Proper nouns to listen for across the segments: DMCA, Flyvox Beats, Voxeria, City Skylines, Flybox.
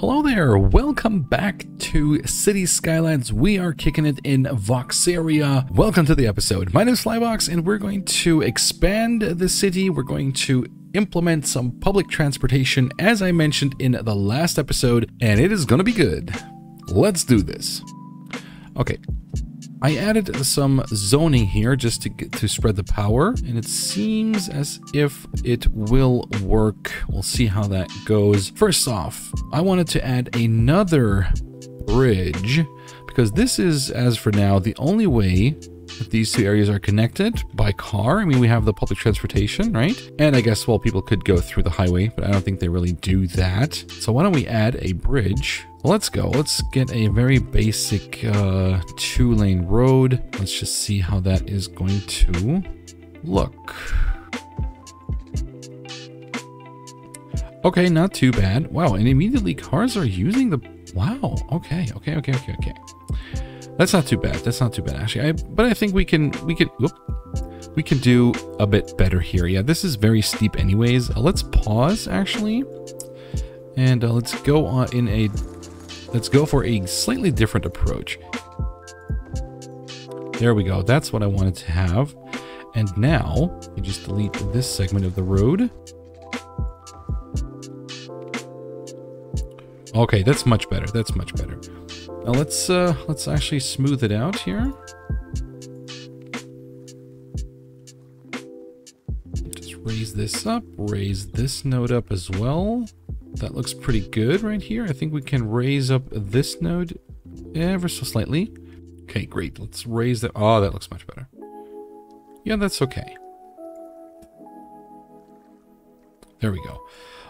Hello there, welcome back to City Skylines. We are kicking it in Voxeria. Welcome to the episode. My name is Flybox, and we're going to expand the city. We're going to implement some public transportation, as I mentioned in the last episode, and it is gonna be good. Let's do this. Okay, I added some zoning here just to spread the power, and it seems as if it will work. We'll see how that goes. First off, I wanted to add another bridge because this is, as for now, the only way that these two areas are connected by car. I mean, we have the public transportation, right? And I guess, well, people could go through the highway, but I don't think they really do that. So why don't we add a bridge? Let's go. Let's get a very basic two-lane road. Let's just see how that is going to look. Okay, not too bad. Wow, and immediately cars are using the... Wow, okay. That's not too bad. That's not too bad, actually. But I think we can do a bit better here. Yeah, this is very steep anyways. Let's pause, actually. And let's go on in a... Let's go for a slightly different approach. There we go. That's what I wanted to have. And now, you just delete this segment of the road. Okay, that's much better. That's much better. Now let's actually smooth it out here. Just raise this up. Raise this node up as well. That looks pretty good right here. I think we can raise up this node ever so slightly. Okay, great. Let's raise that. Oh, that looks much better. Yeah, that's okay. There we go.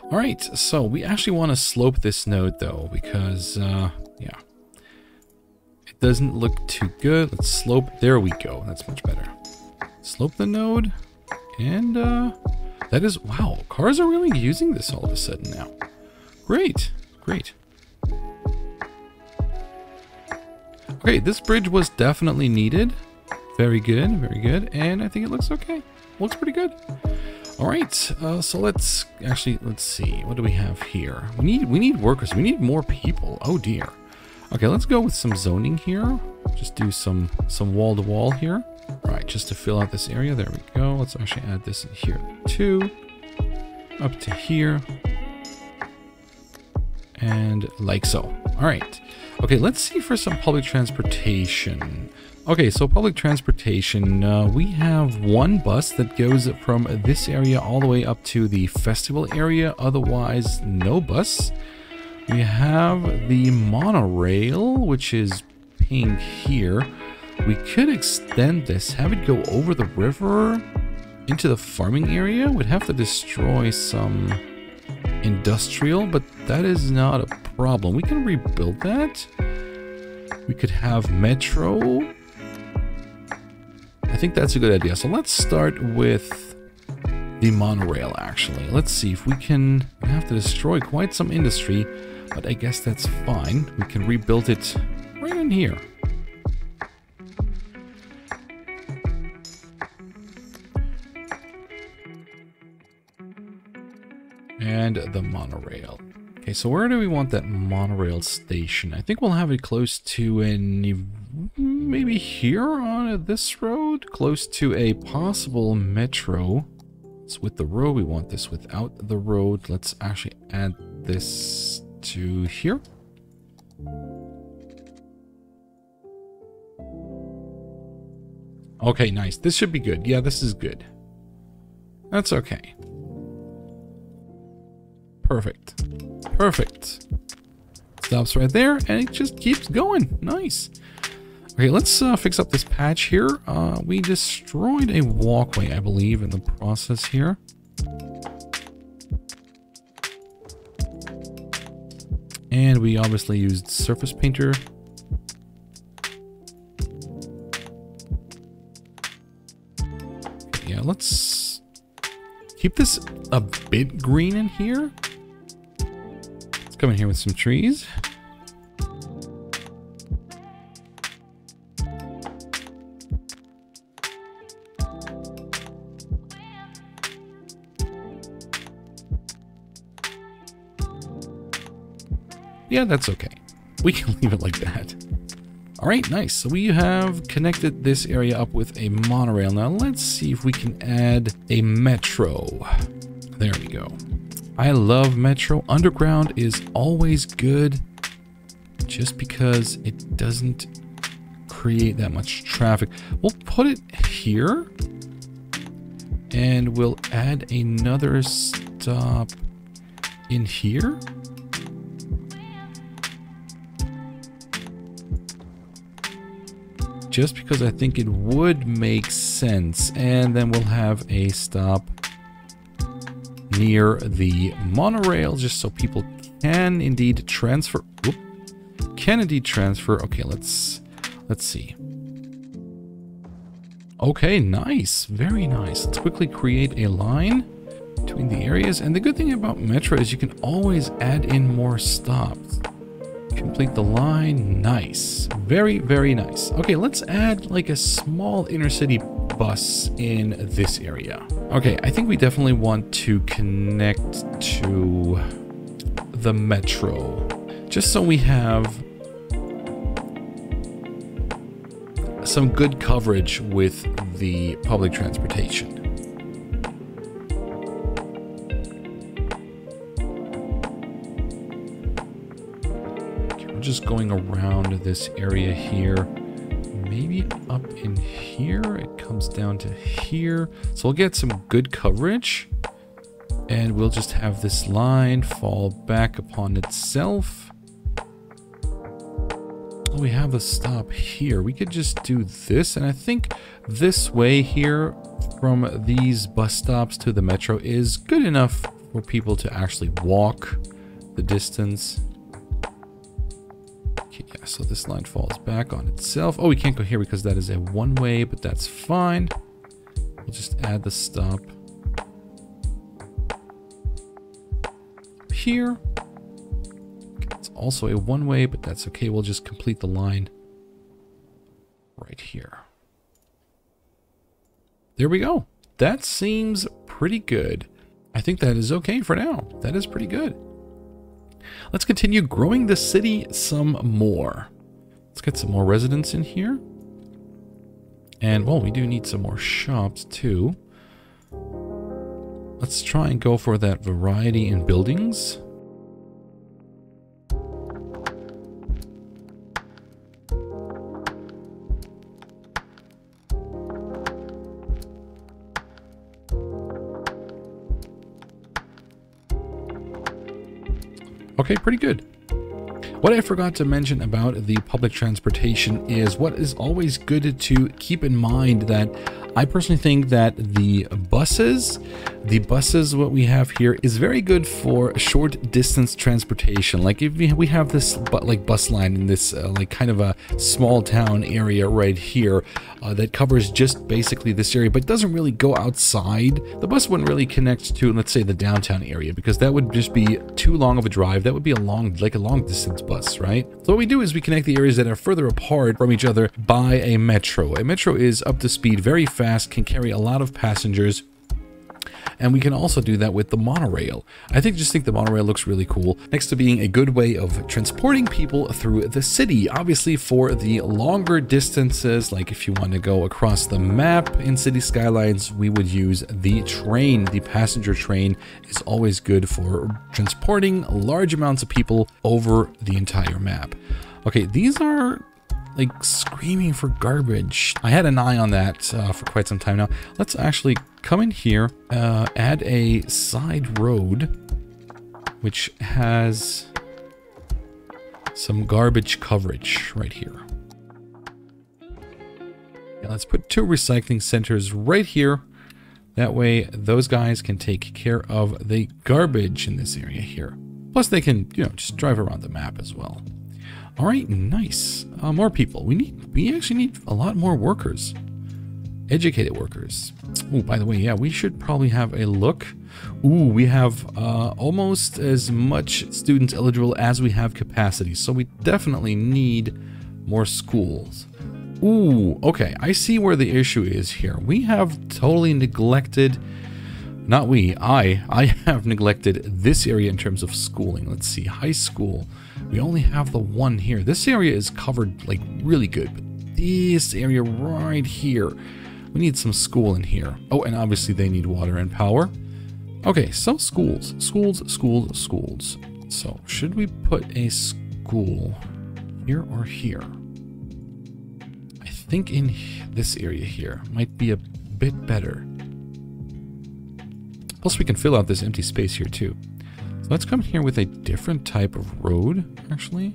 All right, so we actually want to slope this node though, because yeah, it doesn't look too good. Let's slope. There we go. That's much better. Slope the node, and that is, wow, cars are really using this all of a sudden now. Great, great. Okay, this bridge was definitely needed. Very good, very good. And I think it looks okay. Looks pretty good. All right, so let's see. What do we have here? We need workers. We need more people. Oh dear. Okay, let's go with some zoning here. Just do some wall-to-wall here. All right, just to fill out this area. There we go. Let's actually add this in here too. Up to here. And like so. All right. Okay, let's see for some public transportation. Okay, so public transportation. We have one bus that goes from this area all the way up to the festival area. Otherwise, no bus. We have the monorail, which is pink here. We could extend this, have it go over the river into the farming area. We'd have to destroy some industrial, but that is not a problem. We can rebuild that. We could have metro. I think that's a good idea. So let's start with the monorail, actually. Let's see if we can... We have to destroy quite some industry, but I guess that's fine. We can rebuild it right in here. And the monorail. Okay, so where do we want that monorail station? I think we'll have it close to maybe here on this road, close to a possible metro. It's with the road. We want this without the road. Let's actually add this to here. Okay, nice. This should be good. Yeah, this is good. That's okay. Perfect. Perfect. Stops right there, and it just keeps going. Nice. Okay, let's fix up this patch here. We destroyed a walkway, I believe, in the process here. And we obviously used surface painter. Yeah, let's keep this a bit green in here. Come in here with some trees. Yeah, that's okay. We can leave it like that. All right, nice. So we have connected this area up with a monorail. Now let's see if we can add a metro. There we go. I love metro. Underground is always good just because it doesn't create that much traffic. We'll put it here and we'll add another stop in here. Just because I think it would make sense. And then we'll have a stop near the monorail just so people can indeed transfer. Whoop, can indeed transfer. Okay, let's see. Okay, nice, very nice. Let's quickly create a line between the areas. And the good thing about metro is you can always add in more stops. Complete the line. Nice. Very, very nice. Okay, let's add like a small inner city bus in this area. Okay, I think we definitely want to connect to the metro. Just so we have some good coverage with the public transportation. Just going around this area here, maybe up in here, it comes down to here. So we'll get some good coverage and we'll just have this line fall back upon itself. We have a stop here. We could just do this, and I think this way here from these bus stops to the metro is good enough for people to actually walk the distance. Yeah, so this line falls back on itself. Oh, we can't go here because that is a one-way, but that's fine. We'll just add the stop here. It's also a one-way, but that's okay. We'll just complete the line right here. There we go. That seems pretty good. I think that is okay for now. That is pretty good. Let's continue growing the city some more. Let's get some more residents in here. And, well, we do need some more shops, too. Let's try and go for that variety in buildings. Okay, pretty good. What I forgot to mention about the public transportation is what is always good to keep in mind that I personally think that the buses what we have here is very good for short distance transportation. Like if we have this like bus line in this like kind of a small town area right here that covers just basically this area but doesn't really go outside. The bus wouldn't really connect to, let's say, the downtown area because that would just be too long of a drive. That would be a long distance bus, right? So what we do is we connect the areas that are further apart from each other by a metro. A metro is up to speed, very fast, can carry a lot of passengers. And we can also do that with the monorail. I just think the monorail looks really cool next to being a good way of transporting people through the city. Obviously for the longer distances, like if you want to go across the map in City Skylines, we would use the train. The passenger train is always good for transporting large amounts of people over the entire map. Okay, these are like screaming for garbage. I had an eye on that for quite some time now. Let's actually come in here, add a side road, which has some garbage coverage right here. Yeah, let's put two recycling centers right here. That way those guys can take care of the garbage in this area here. Plus they can, you know, just drive around the map as well. All right, nice. More people. We actually need a lot more workers. Educated workers. Oh, by the way, yeah, we should probably have a look. Ooh, we have almost as much students eligible as we have capacity. So we definitely need more schools. Ooh, okay. I see where the issue is here. We have totally neglected Not we. I have neglected this area in terms of schooling. Let's see. High school. We only have the one here. This area is covered, like, really good. But this area right here, we need some school in here. Oh, and obviously they need water and power. Okay, so schools. Schools, schools, schools. So, should we put a school here or here? I think in this area here might be a bit better. Plus, we can fill out this empty space here, too. So let's come here with a different type of road, actually.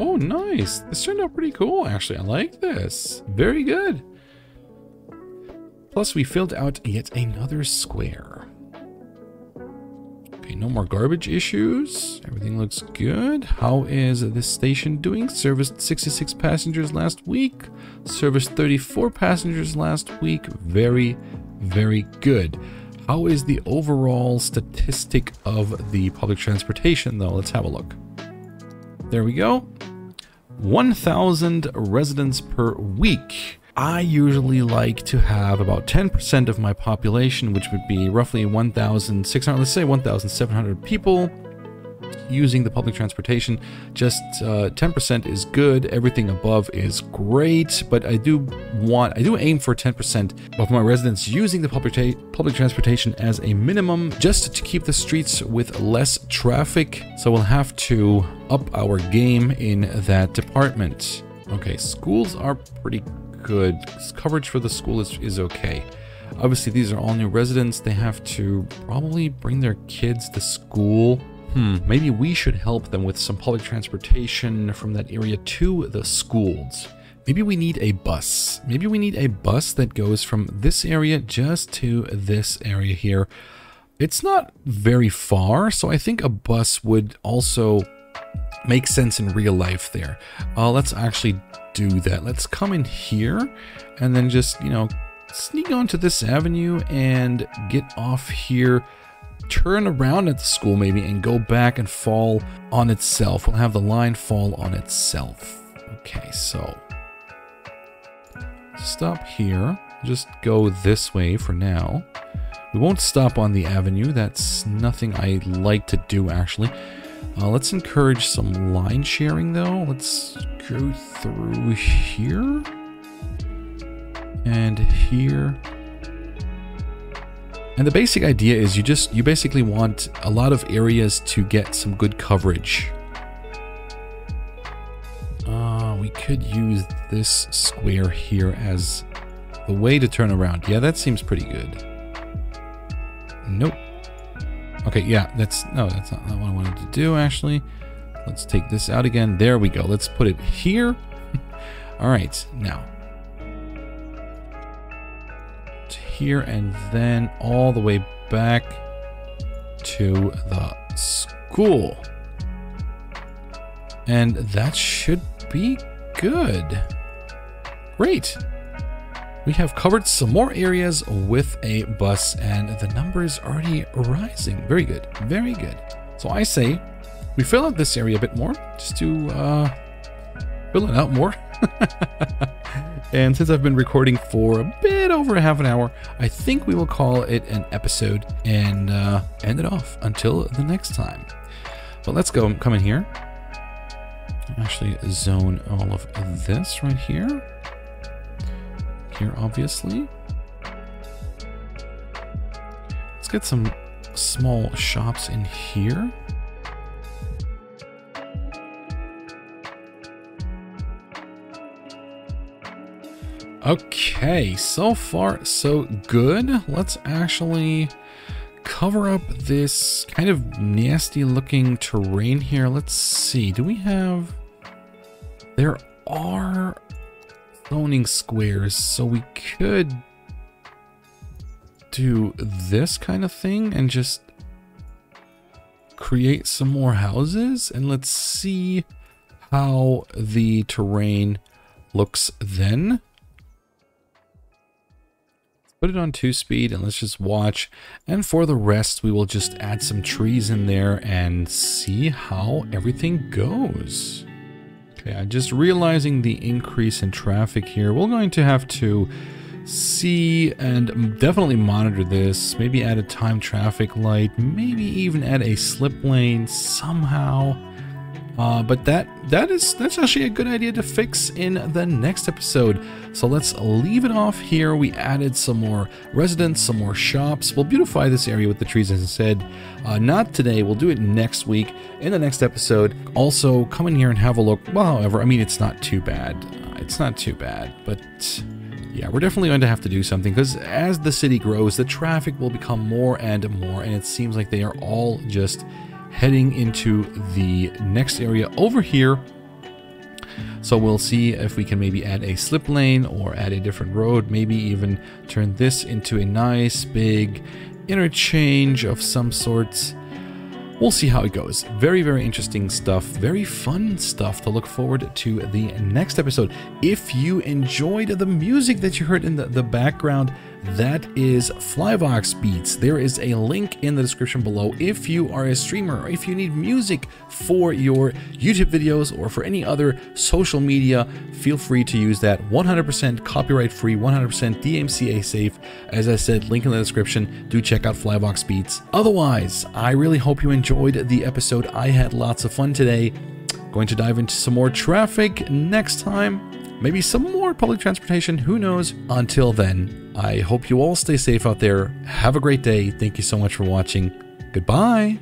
Oh, nice. This turned out pretty cool, actually. I like this. Very good. Plus, we filled out yet another square. Okay, no more garbage issues. Everything looks good. How is this station doing? Serviced 66 passengers last week. Serviced 34 passengers last week. Very, very good. How is the overall statistic of the public transportation, though? Let's have a look. There we go. 1,000 residents per week. I usually like to have about 10% of my population, which would be roughly 1,600, let's say 1,700 people using the public transportation. Just 10% is good. Everything above is great, but I do aim for 10% of my residents using the public transportation as a minimum, just to keep the streets with less traffic. So we'll have to up our game in that department. Okay, schools are pretty good. Coverage for the school is okay. Obviously, these are all new residents. They have to probably bring their kids to school. Maybe we should help them with some public transportation from that area to the schools. Maybe we need a bus. Maybe we need a bus that goes from this area just to this area here. It's not very far, so I think a bus would also make sense in real life there. Let's actually do that. Let's come in here and then just, you know, sneak onto this avenue and get off here. Turn around at the school maybe and go back and fall on itself. We'll have the line fall on itself. Okay, so stop here. Just go this way for now. We won't stop on the avenue. That's nothing I like to do, actually. Let's encourage some line sharing, though. Let's go through here and here. And the basic idea is you basically want a lot of areas to get some good coverage. We could use this square here as the way to turn around. Yeah, that seems pretty good. Nope. Okay, yeah, that's not what I wanted to do, actually. Let's take this out again. There we go. Let's put it here. All right, now. Here and then all the way back to the school. And that should be good. Great! We have covered some more areas with a bus and the number is already rising. Very good, very good. So I say we fill out this area a bit more, just to fill it out more. And since I've been recording for a bit over a half an hour, I think we will call it an episode and end it off until the next time. But let's go, come in here. Actually zone all of this right here. Here, obviously. Let's get some small shops in here. Okay, so far so good. Let's actually cover up this kind of nasty looking terrain here. Let's see, do we have... There are zoning squares, so we could do this kind of thing and just create some more houses, and let's see how the terrain looks then. Put it on 2 speed and let's just watch, and for the rest we will just add some trees in there and see how everything goes. Okay, I'm just realizing the increase in traffic here. We're going to have to see and definitely monitor this, maybe add a time traffic light, maybe even add a slip lane somehow. But that's actually a good idea to fix in the next episode. So let's leave it off here. We added some more residents, some more shops. We'll beautify this area with the trees, as I said. Not today. We'll do it next week in the next episode. Also, come in here and have a look. Well, however, I mean, it's not too bad. It's not too bad, but... yeah, we're definitely going to have to do something, because as the city grows, the traffic will become more and more, and it seems like they are all just... heading into the next area over here. So we'll see if we can maybe add a slip lane or add a different road, maybe even turn this into a nice big interchange of some sorts. We'll see how it goes. Very, very interesting stuff. Very fun stuff to look forward to the next episode. If you enjoyed the music that you heard in the background, that is Flyvox Beats. There is a link in the description below. If you are a streamer, or if you need music for your YouTube videos or for any other social media, feel free to use that. 100% copyright free, 100% DMCA safe. As I said, link in the description. Do check out Flyvox Beats. Otherwise, I really hope you enjoyed the episode. I had lots of fun today. Going to dive into some more traffic next time, maybe some more public transportation, who knows. Until then, I hope you all stay safe out there. Have a great day. Thank you so much for watching. Goodbye.